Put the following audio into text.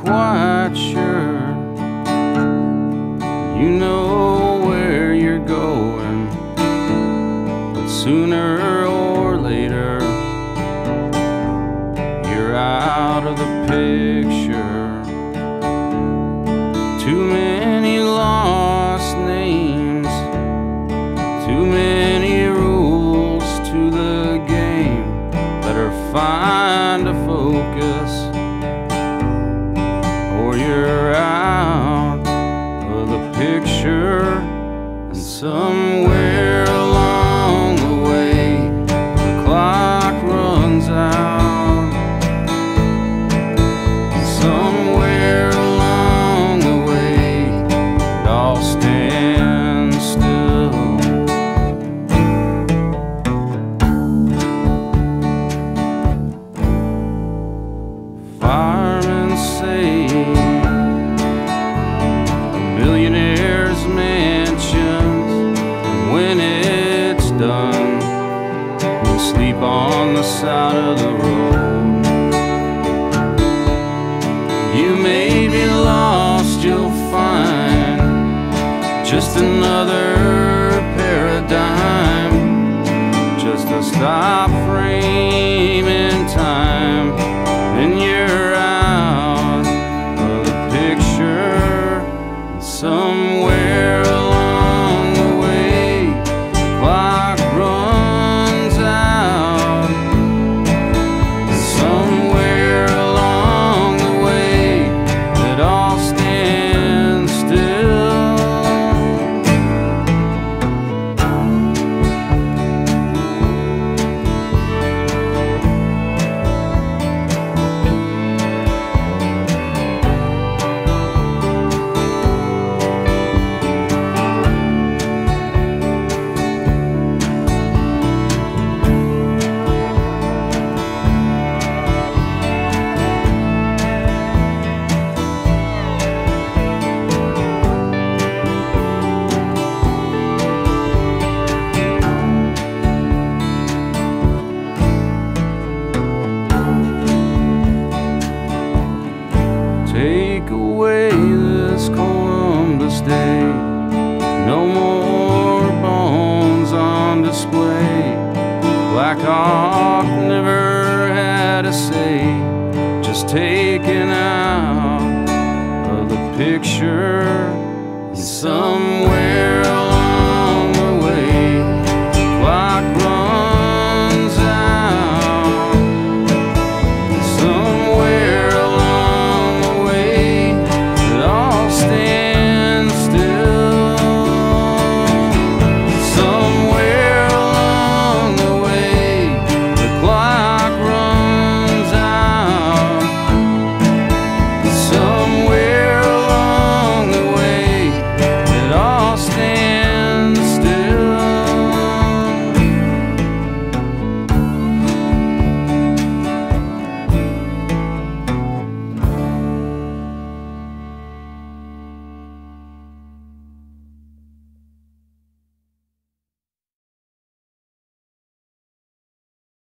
quite sure you know where you're going, but sooner or later you're out of the picture. Too many lost names, too many rules to the game. Better find a focus, or you're out of the picture. And somewhere along the way, the clock runs out. And somewhere along the way, it all stands still. Firemen say millionaires' mansions, and when it's done, we'll sleep on the side of the road. You may be lost, you'll find just another paradigm, just a stop frame in time, and you're out of the picture. Somewhere along the way, the clock runs out. Somewhere along the way, it all stands still. Take away this Columbus Day, no more bones on display. Black Hawk never had a say, just taken out of the picture. Somewhere